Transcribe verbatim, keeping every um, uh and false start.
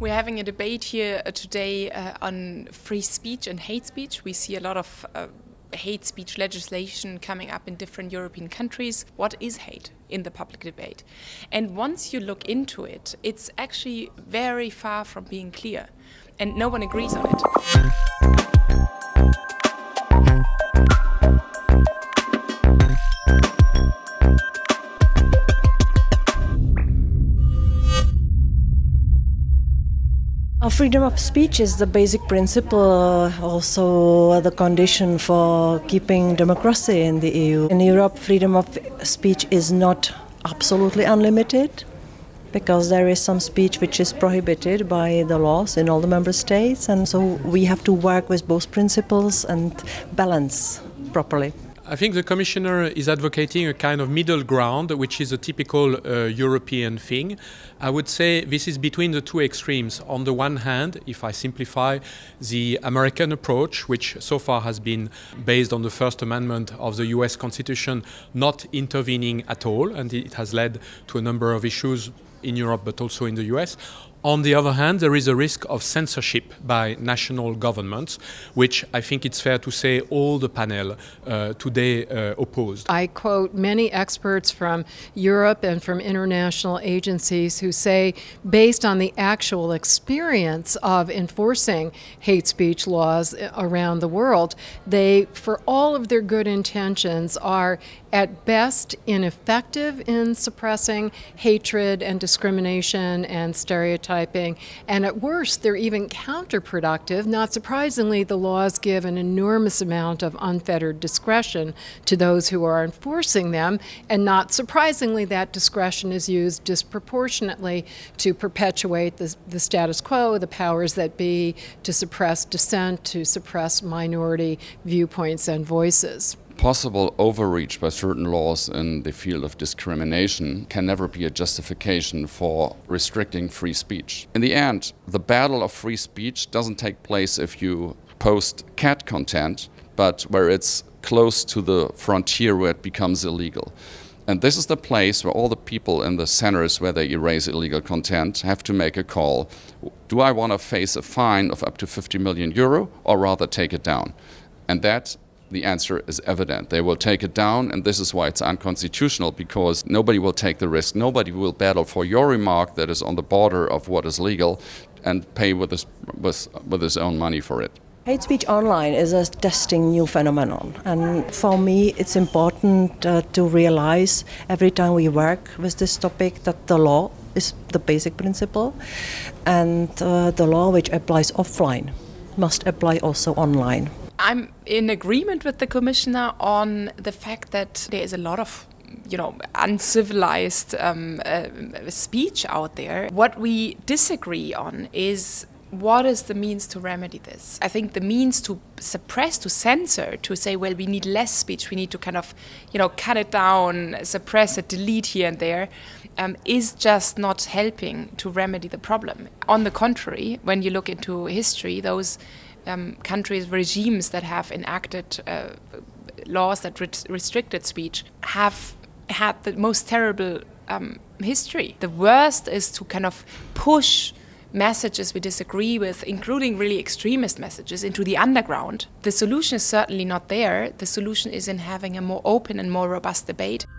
We're having a debate here today uh, on free speech and hate speech. We see a lot of uh, hate speech legislation coming up in different European countries. What is hate in the public debate? And once you look into it, it's actually very far from being clear, and no one agrees on it. Freedom of speech is the basic principle, also the condition for keeping democracy in the E U. In Europe, freedom of speech is not absolutely unlimited, because there is some speech which is prohibited by the laws in all the member states, and so we have to work with both principles and balance properly. I think the Commissioner is advocating a kind of middle ground, which is a typical uh, European thing. I would say this is between the two extremes. On the one hand, if I simplify, the American approach, which so far has been based on the First Amendment of the U S Constitution, not intervening at all, and it has led to a number of issues in Europe but also in the U S. On the other hand, there is a risk of censorship by national governments, which I think it's fair to say all the panel uh, today uh, opposed. I quote many experts from Europe and from international agencies who say, based on the actual experience of enforcing hate speech laws around the world, they, for all of their good intentions, are at best ineffective in suppressing hatred and discrimination and stereotypes. Typing, and at worst, they're even counterproductive. Not surprisingly, the laws give an enormous amount of unfettered discretion to those who are enforcing them, and not surprisingly, that discretion is used disproportionately to perpetuate the, the status quo, the powers that be, to suppress dissent, to suppress minority viewpoints and voices. Possible overreach by certain laws in the field of discrimination can never be a justification for restricting free speech. In the end, the battle of free speech doesn't take place if you post cat content, but where it's close to the frontier where it becomes illegal. And this is the place where all the people in the centers where they erase illegal content have to make a call. Do I want to face a fine of up to fifty million euro or rather take it down? And that the answer is evident. They will take it down, and this is why it's unconstitutional, because nobody will take the risk. Nobody will battle for your remark that is on the border of what is legal and pay with his, with, with his own money for it. Hate speech online is a testing new phenomenon, and for me it's important uh, to realize every time we work with this topic that the law is the basic principle, and uh, the law which applies offline must apply also online. I'm in agreement with the Commissioner on the fact that there is a lot of, you know, uncivilized um, uh, speech out there. What we disagree on is what is the means to remedy this. I think the means to suppress, to censor, to say, well, we need less speech, we need to kind of, you know, cut it down, suppress it, delete here and there, um, is just not helping to remedy the problem. On the contrary, when you look into history, those Um, countries, regimes that have enacted uh, laws that re restricted speech have had the most terrible um, history. The worst is to kind of push messages we disagree with, including really extremist messages, into the underground. The solution is certainly not there. The solution is in having a more open and more robust debate.